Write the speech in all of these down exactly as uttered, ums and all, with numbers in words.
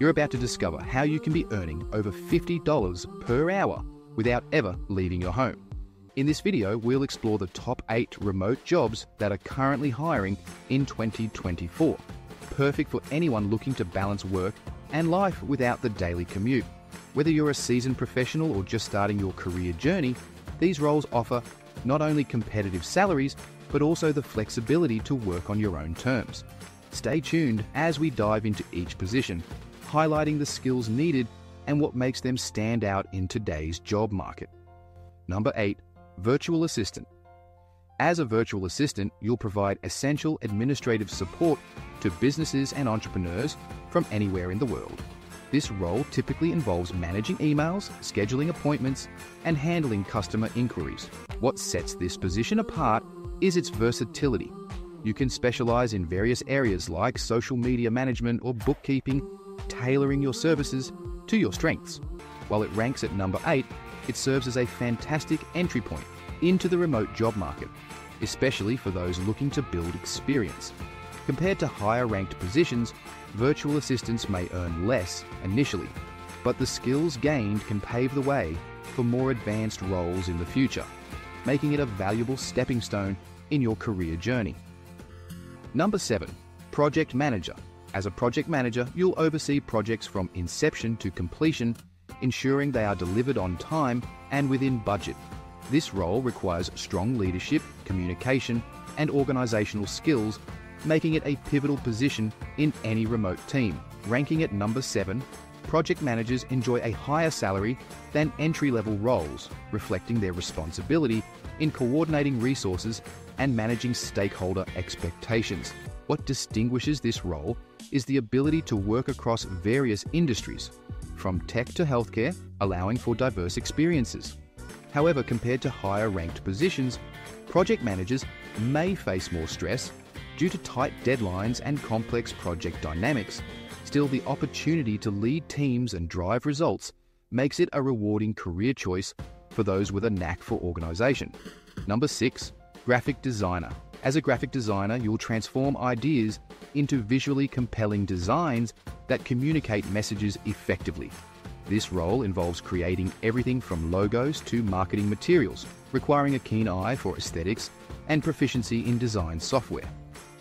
You're about to discover how you can be earning over fifty dollars per hour without ever leaving your home. In this video, we'll explore the top eight remote jobs that are currently hiring in twenty twenty-four. Perfect for anyone looking to balance work and life without the daily commute. Whether you're a seasoned professional or just starting your career journey, these roles offer not only competitive salaries, but also the flexibility to work on your own terms. Stay tuned as we dive into each position, highlighting the skills needed and what makes them stand out in today's job market. Number eight. Virtual assistant. As a virtual assistant, you'll provide essential administrative support to businesses and entrepreneurs from anywhere in the world. This role typically involves managing emails, scheduling appointments, and handling customer inquiries. What sets this position apart is its versatility. You can specialize in various areas like social media management or bookkeeping, tailoring your services to your strengths. While it ranks at number eight, it serves as a fantastic entry point into the remote job market, especially for those looking to build experience. Compared to higher-ranked positions, virtual assistants may earn less initially, but the skills gained can pave the way for more advanced roles in the future, making it a valuable stepping stone in your career journey. Number seven. Project manager. As a project manager, you'll oversee projects from inception to completion, ensuring they are delivered on time and within budget. This role requires strong leadership, communication, and organizational skills, making it a pivotal position in any remote team. Ranking at number seven, project managers enjoy a higher salary than entry-level roles, reflecting their responsibility in coordinating resources and managing stakeholder expectations. What distinguishes this role is the ability to work across various industries, from tech to healthcare, allowing for diverse experiences. However, compared to higher-ranked positions, project managers may face more stress due to tight deadlines and complex project dynamics. Still, the opportunity to lead teams and drive results makes it a rewarding career choice for those with a knack for organization. Number six, graphic designer. As a graphic designer, you'll transform ideas into visually compelling designs that communicate messages effectively. This role involves creating everything from logos to marketing materials, requiring a keen eye for aesthetics and proficiency in design software.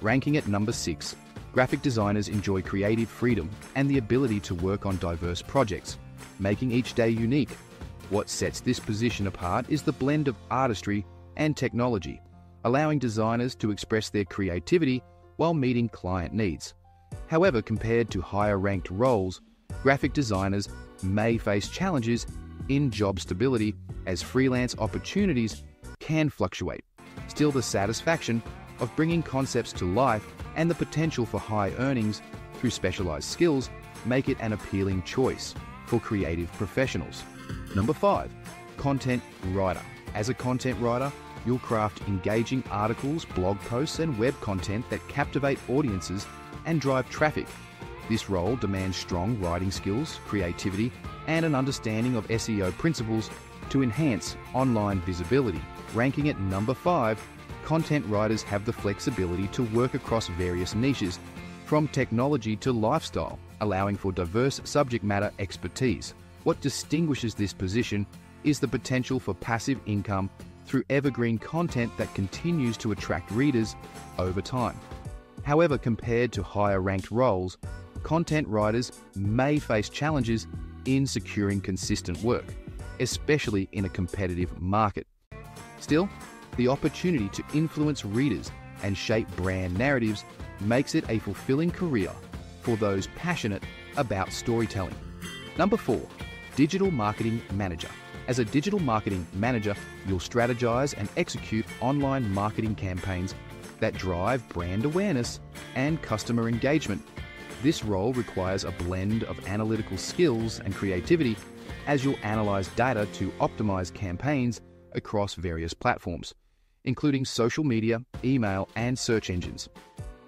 Ranking at number six, graphic designers enjoy creative freedom and the ability to work on diverse projects, making each day unique. What sets this position apart is the blend of artistry and technology, allowing designers to express their creativity while meeting client needs. However, compared to higher-ranked roles, graphic designers may face challenges in job stability as freelance opportunities can fluctuate. Still, the satisfaction of bringing concepts to life and the potential for high earnings through specialized skills make it an appealing choice for creative professionals. Number five, content writer. As a content writer, you'll craft engaging articles, blog posts, and web content that captivate audiences and drive traffic. This role demands strong writing skills, creativity, and an understanding of S E O principles to enhance online visibility. Ranking at number five, content writers have the flexibility to work across various niches, from technology to lifestyle, allowing for diverse subject matter expertise. What distinguishes this position is the potential for passive income through evergreen content that continues to attract readers over time. However, compared to higher-ranked roles, content writers may face challenges in securing consistent work, especially in a competitive market. Still, the opportunity to influence readers and shape brand narratives makes it a fulfilling career for those passionate about storytelling. Number four, digital marketing manager. As a digital marketing manager, you'll strategize and execute online marketing campaigns that drive brand awareness and customer engagement. This role requires a blend of analytical skills and creativity, as you'll analyze data to optimize campaigns across various platforms, including social media, email, and search engines.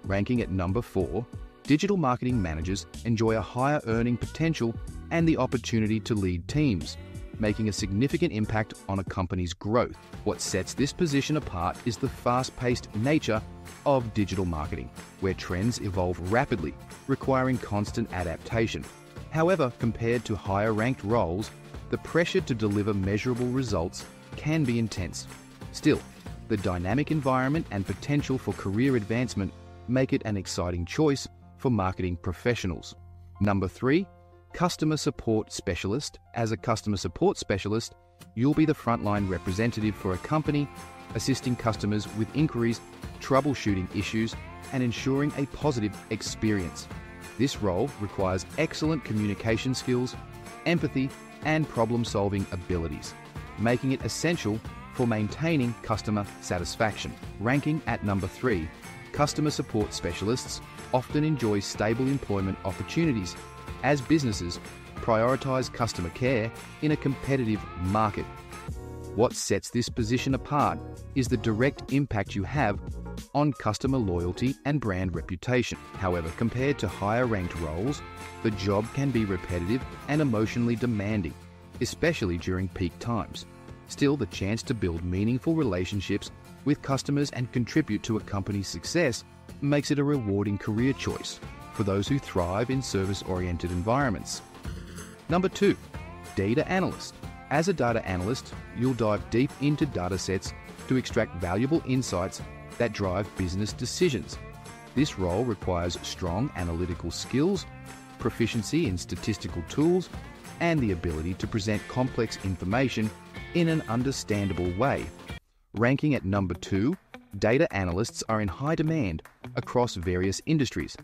Ranking at number four, digital marketing managers enjoy a higher earning potential and the opportunity to lead teams, making a significant impact on a company's growth. What sets this position apart is the fast-paced nature of digital marketing, where trends evolve rapidly, requiring constant adaptation. However, compared to higher-ranked roles, the pressure to deliver measurable results can be intense. Still, the dynamic environment and potential for career advancement make it an exciting choice for marketing professionals. Number three, customer support specialist. As a customer support specialist, you'll be the frontline representative for a company, assisting customers with inquiries, troubleshooting issues, and ensuring a positive experience. This role requires excellent communication skills, empathy, and problem-solving abilities, making it essential for maintaining customer satisfaction. Ranking at number three, customer support specialists often enjoy stable employment opportunities as businesses prioritize customer care in a competitive market. What sets this position apart is the direct impact you have on customer loyalty and brand reputation. However, compared to higher-ranked roles, the job can be repetitive and emotionally demanding, especially during peak times. Still, the chance to build meaningful relationships with customers and contribute to a company's success makes it a rewarding career choice for those who thrive in service-oriented environments. Number two, data analyst. As a data analyst, you'll dive deep into datasets to extract valuable insights that drive business decisions. This role requires strong analytical skills, proficiency in statistical tools, and the ability to present complex information in an understandable way. Ranking at number two, data analysts are in high demand across various industries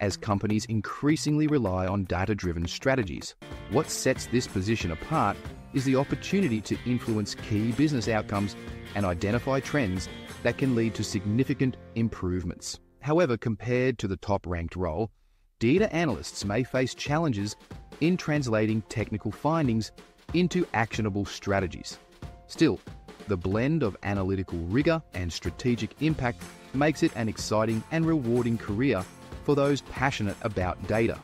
as companies increasingly rely on data-driven strategies. What sets this position apart is the opportunity to influence key business outcomes and identify trends that can lead to significant improvements. However, compared to the top-ranked role, data analysts may face challenges in translating technical findings into actionable strategies. Still, the blend of analytical rigor and strategic impact makes it an exciting and rewarding career for those passionate about data.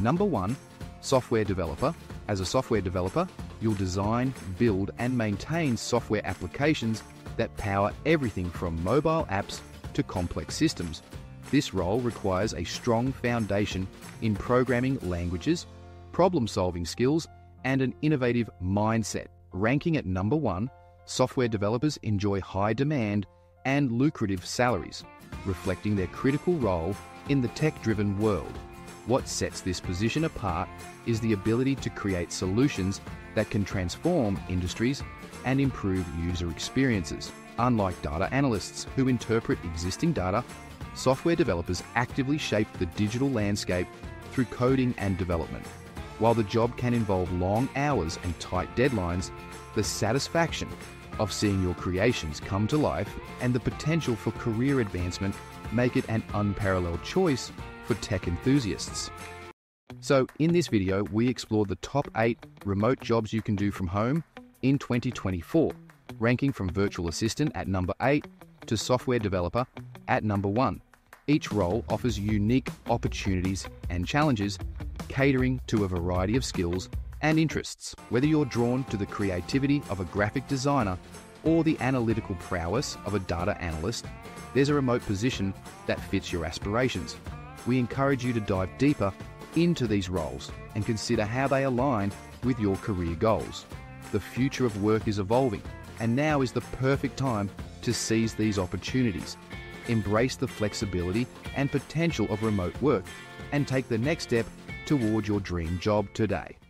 Number one, software developer. As a software developer, you'll design, build, and maintain software applications that power everything from mobile apps to complex systems. This role requires a strong foundation in programming languages, problem-solving skills, and an innovative mindset. Ranking at number one, software developers enjoy high demand and lucrative salaries, reflecting their critical role in the tech-driven world. What sets this position apart is the ability to create solutions that can transform industries and improve user experiences. Unlike data analysts who interpret existing data, software developers actively shape the digital landscape through coding and development. While the job can involve long hours and tight deadlines, the satisfaction of seeing your creations come to life and the potential for career advancement make it an unparalleled choice for tech enthusiasts. So in this video, we explored the top eight remote jobs you can do from home in twenty twenty-four, ranking from virtual assistant at number eight to software developer at number one. Each role offers unique opportunities and challenges, catering to a variety of skills and interests. Whether you're drawn to the creativity of a graphic designer or the analytical prowess of a data analyst, there's a remote position that fits your aspirations. We encourage you to dive deeper into these roles and consider how they align with your career goals. The future of work is evolving, and now is the perfect time to seize these opportunities. Embrace the flexibility and potential of remote work and take the next step toward your dream job today.